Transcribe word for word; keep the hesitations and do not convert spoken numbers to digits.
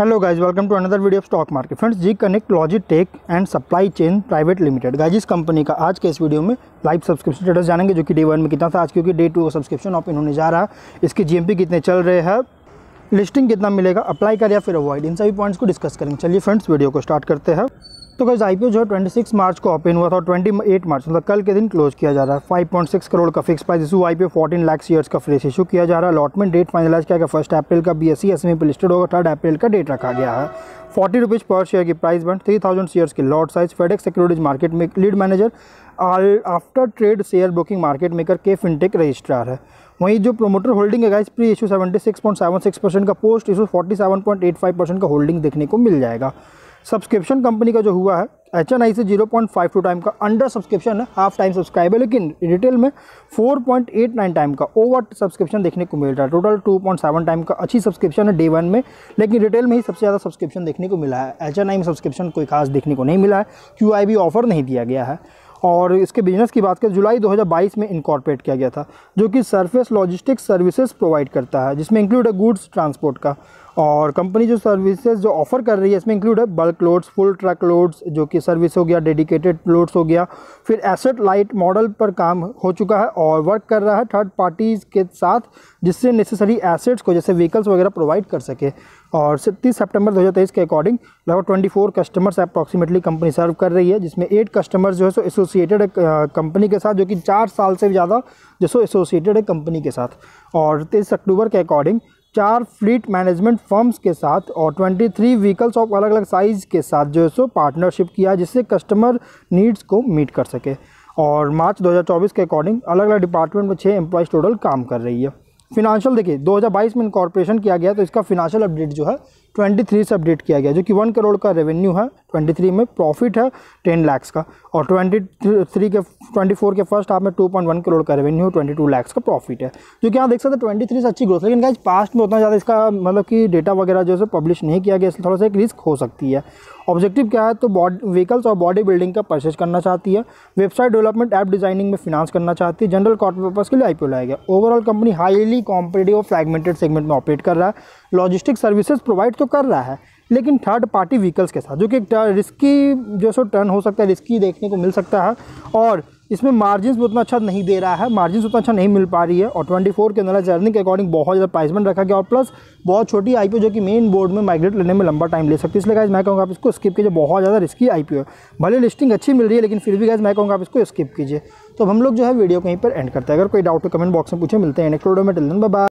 Hello guys, welcome to another video of stock market. Friends, G connect logic tech and supply chain private limited, guys इस company का आज के इस video में live subscription status जानेंगे, जो कि डे वन में कितना था आज, क्योंकि डे टू सब्सक्रिप्शन ऑफ इन्होंने जा रहा, इसके जीएमपी कितने चल रहे हैं, लिस्टिंग कितना मिलेगा, अप्लाई कर या फिर अवॉइड, इन सभी पॉइंट्स को डिस्कस करेंगे। चलिए फ्रेंड्स, वीडियो को स्टार्ट करते हैं। तो गाइज आईपीओ जो है छब्बीस मार्च को ओपन हुआ था और अट्ठाईस मार्च मतलब कल के दिन क्लोज किया जा रहा है। पाँच पॉइंट छह करोड़ का फिक्स प्राइस इशू आईपीओ चौदह लाख शेयर्स का फ्रेश इशू किया जा रहा है। अलॉटमेंट डेट फाइनलाइज किया गया फर्स्ट अप्रैल का, बीएसई एसएमई पर लिस्टेड होगा, थर्ड अप्रैल का डेट रखा गया है। फोर्टी रुपीज़ पर शेयर की price band, three thousand shares की lot size. FedEx securities market में लीड मैनेजर और after trade share booking market maker के फिनटेक रजिस्ट्रार है। वहीं जो प्रोमोटर होल्डिंग है गाइस, प्री इशू छिहत्तर पॉइंट सात छह परसेंट का, पोस्ट इशू सैंतालीस पॉइंट आठ पाँच परसेंट का होल्डिंग देखने को मिल जाएगा। सब्सक्रिप्शन कंपनी का जो हुआ है एच एन आई से zero point five two time का अंडर सब्सक्रिप्शन है, हाफ टाइम सब्सक्राइब है, लेकिन रिटेल में four point eight nine time का ओवर सब्सक्रिप्शन देखने को मिल रहा है। Total two point seven time का अच्छी सब्सक्रिप्शन है डे वन में, लेकिन रिटेल में ही सबसे ज़्यादा सब्सक्रिप्शन देखने को मिला है। एच एन आई में सब्सक्रिप्शन कोई खास देखने को नहीं मिला है, क्यू आई बी ऑफर नहीं दिया गया है। और इसके बिजनेस की बात करें, जुलाई दो हज़ार बाईस में इनकॉर्पोरेट किया गया था, जो कि सरफेस लॉजिस्टिक्स सर्विसेज प्रोवाइड करता है, जिसमें इंक्लूड है गुड्स ट्रांसपोर्ट का। और कंपनी जो सर्विसेज जो ऑफर कर रही है इसमें इंक्लूड है bulk loads, full truck loads जो कि सर्विस हो गया, डेडिकेटेड लोड्स हो गया, फिर एसेट लाइट मॉडल पर काम हो चुका है और वर्क कर रहा है थर्ड पार्टीज़ के साथ, जिससे नेसेसरी एसेट्स को जैसे व्हीकल्स वगैरह प्रोवाइड कर सके। और तीस सितंबर दो हज़ार तेईस के अकॉर्डिंग लगभग चौबीस कस्टमर्स अप्रॉक्सीमेटली कंपनी सर्व कर रही है, जिसमें एट कस्टमर्स जो है सो एसोसिएटेड है कंपनी के साथ, जो कि चार साल से ज़्यादा जो सो एसोसिएटेड है कंपनी के साथ। और तेईस अक्टूबर के अकॉर्डिंग चार फ्लीट मैनेजमेंट फर्म्स के साथ और तेईस व्हीकल्स ऑफ अलग अलग साइज़ के साथ जो है सो पार्टनरशिप किया, जिससे कस्टमर नीड्स को मीट कर सके। और मार्च दो हज़ार चौबीस के अकॉर्डिंग अलग अलग डिपार्टमेंट में छः एम्प्लॉइज टोटल काम कर रही है। फिनेंशियल देखिए, दो हज़ार बाईस में इनकॉर्पोरेशन किया गया, तो इसका फिनेंशियल अपडेट जो है तेईस से अपडेट किया गया, जो कि वन करोड़ का रेवेन्यू है, तेईस में प्रॉफिट है दस लाख का, और तेईस के चौबीस के फर्स्ट हाफ में दो पॉइंट एक करोड़ का रेवेन्यू, बाईस लाख का प्रॉफिट है, जो कि यहाँ देख सकते हैं तेईस से अच्छी ग्रोथ। लेकिन गाइस पास्ट में उतना ज़्यादा इसका मतलब कि डेटा वगैरह जो है पब्लिश नहीं किया गया, इसलिए थोड़ा सा एक रिस्क हो सकती है। ऑब्जेक्टिव क्या है, तो बॉडी व्हीकल्स और बॉडी बिल्डिंग का परचेज करना चाहती है, वेबसाइट डेवलपमेंट ऐप डिजाइनिंग में फिनांस करना चाहती है, जनरल कॉर्पोरेट पर्पस के लिए आईपीओ लाया गया। ओवरऑल कंपनी हाईली कॉम्पिटिटिव और फ्रैगमेंटेड सेगमेंट में ऑपरेट कर रहा है, लॉजिस्टिक सर्विसेज प्रोवाइड तो कर रहा है, लेकिन थर्ड पार्टी व्हीकल्स के साथ, जो कि रिस्की जो सो टर्न हो सकता है, रिस्की देखने को मिल सकता है। और इसमें मार्जिन उतना अच्छा नहीं दे रहा है, मार्जिन उतना अच्छा नहीं मिल पा रही है। और चौबीस के अंदर जर्नी के अकॉर्डिंग बहुत ज़्यादा प्राइसमेंट रखा गया, और प्लस बहुत छोटी आईपीओ जो कि मेन बोर्ड में माइग्रेट लेने में लंबा टाइम ले सकती है, इसलिए गाइस मैं कहूँगा आप इसको स्किप कीजिए। बहुत ज़्यादा रिस्की आईपीओ है, भले लिस्टिंग अच्छी मिल रही है, लेकिन फिर भी गाइस मैं कहूँगा आप इसको स्किप कीजिए। तो हम लोग जो है वीडियो कहीं पर एंड करते हैं। अगर कोई डाउट हो कमेंट बॉक्स में पूछे, मिलते हैं नेक्स्ट वीडियो में। Till then bye bye.